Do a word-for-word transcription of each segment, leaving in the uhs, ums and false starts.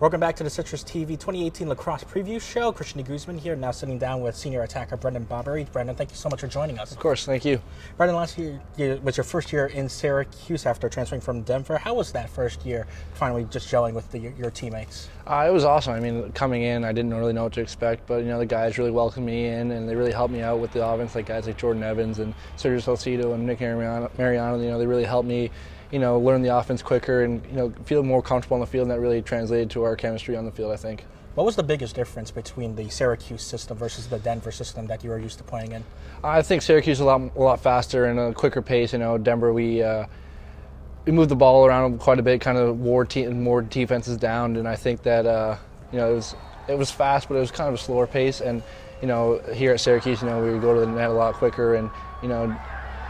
Welcome back to the Citrus T V twenty eighteen Lacrosse Preview Show. Christian De Guzman here, now sitting down with senior attacker Brendan Bomberry. Brendan, thank you so much for joining us. Of course, thank you. Brendan, last year was your first year in Syracuse after transferring from Denver. How was that first year, finally just gelling with the, your teammates? Uh, it was awesome. I mean, coming in, I didn't really know what to expect, but you know, the guys really welcomed me in, and they really helped me out with the offense, like guys like Jordan Evans and Sergio Salcido and Nick Mariano. Mariano, you know, they really helped me you know, learn the offense quicker and, you know, feel more comfortable on the field, and that really translated to our chemistry on the field, I think. What was the biggest difference between the Syracuse system versus the Denver system that you were used to playing in? I think Syracuse is a lot, a lot faster and a quicker pace. You know, Denver, we uh, we moved the ball around quite a bit, kind of wore te more defenses down, and I think that, uh, you know, it was, it was fast, but it was kind of a slower pace, and, you know, here at Syracuse, you know, we would go to the net a lot quicker, and, you know,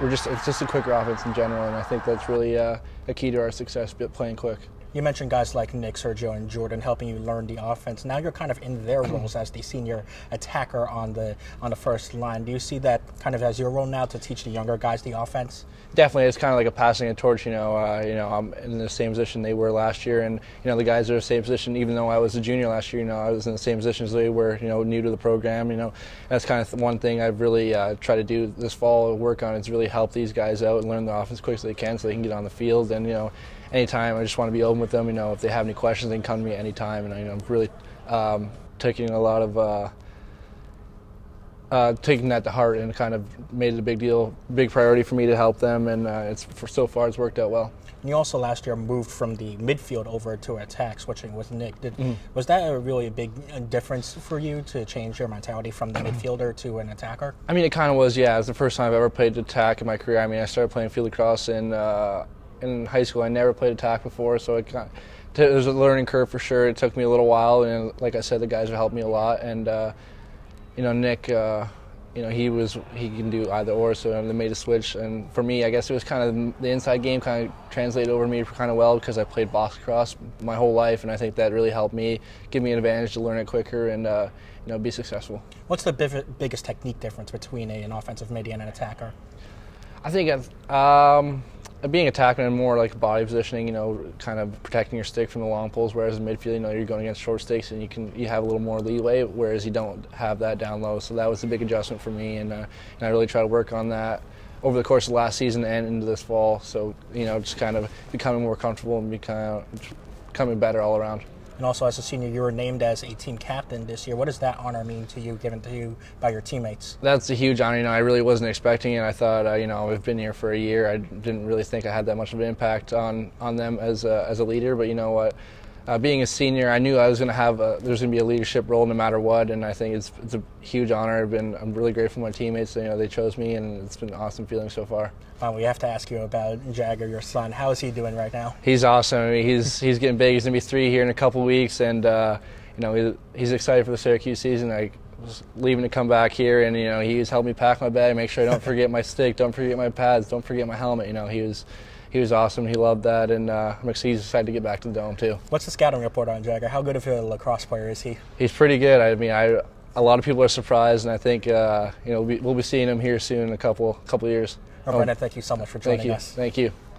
We're just, it's just a quicker offense in general, and I think that's really uh, a key to our success, playing quick. You mentioned guys like Nick, Sergio, and Jordan helping you learn the offense. Now you're kind of in their roles as the senior attacker on the on the first line. Do you see that kind of as your role now to teach the younger guys the offense? Definitely, it's kind of like a passing a torch. You know, uh, you know, I'm in the same position they were last year, and you know, the guys are in the same position. Even though I was a junior last year, you know, I was in the same position as they were. You know, new to the program. You know, that's kind of one thing I've really uh, tried to do this fall, work on, is really help these guys out and learn the offense as quick as they can, so they can get on the field and you know. Anytime, I just want to be open with them. You know, if they have any questions, they can come to me anytime. And you know, I'm really um, taking a lot of uh, uh, taking that to heart, and kind of made it a big deal, big priority for me to help them. And uh, it's for, so far, it's worked out well. And you also last year moved from the midfield over to attack, switching with Nick. Did, mm. Was that a really a big difference for you to change your mentality from the midfielder to an attacker? I mean, it kind of was. Yeah, it's the first time I've ever played attack in my career. I mean, I started playing field lacrosse in. Uh, In high school, I never played attack before, so it, got, it was a learning curve for sure. It took me a little while, and like I said, the guys have helped me a lot. And uh, you know, Nick, uh, you know, he was he can do either or, so they made a switch. And for me, I guess it was kind of the inside game kind of translated over to me kind of well because I played box cross my whole life, and I think that really helped me, give me an advantage to learn it quicker and uh, you know, be successful. What's the big, biggest technique difference between a, an offensive mid and an attacker? I think I've. Um, Being attacking and more like body positioning, you know, kind of protecting your stick from the long poles. Whereas in midfield, you know, you're going against short sticks, and you can you have a little more leeway. Whereas you don't have that down low. So that was a big adjustment for me, and uh, and I really try to work on that over the course of last season and into this fall. So you know, just kind of becoming more comfortable and becoming becoming better all around. And also, as a senior, you were named as a team captain this year. What does that honor mean to you, given to you by your teammates? That's a huge honor. You know, I really wasn't expecting it. I thought, uh, you know, I've been here for a year. I didn't really think I had that much of an impact on on them as a, as a leader. But you know what? Uh, being a senior, I knew I was going to have a, there's going to be a leadership role no matter what, and I think it's it's a huge honor. I've been I'm really grateful to my teammates. You know, they chose me, and it's been an awesome feeling so far. Um, we have to ask you about Jagger, your son. How is he doing right now? He's awesome. I mean, he's he's getting big. He's going to be three here in a couple weeks, and uh, you know he, he's excited for the Syracuse season. I was leaving to come back here, and you know he's helped me pack my bag, make sure I don't forget my stick, don't forget my pads, don't forget my helmet. You know, he was. He was awesome. He loved that, and uh, he's excited to get back to the Dome too. What's the scouting report on Jagger? How good of a lacrosse player is he? He's pretty good. I mean, I a lot of people are surprised, and I think uh, you know we'll be, we'll be seeing him here soon in a couple couple years. Brendan, um, thank you so much for joining us. Thank you. Thank you.